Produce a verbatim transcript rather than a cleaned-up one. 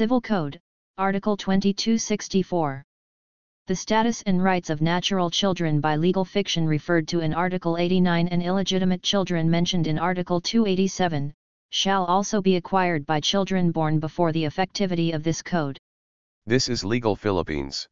Civil Code, Article twenty-two sixty-four. The status and rights of natural children by legal fiction referred to in Article eighty-nine and illegitimate children mentioned in Article two eighty-seven, shall also be acquired by children born before the effectivity of this code. This is legal Philippines.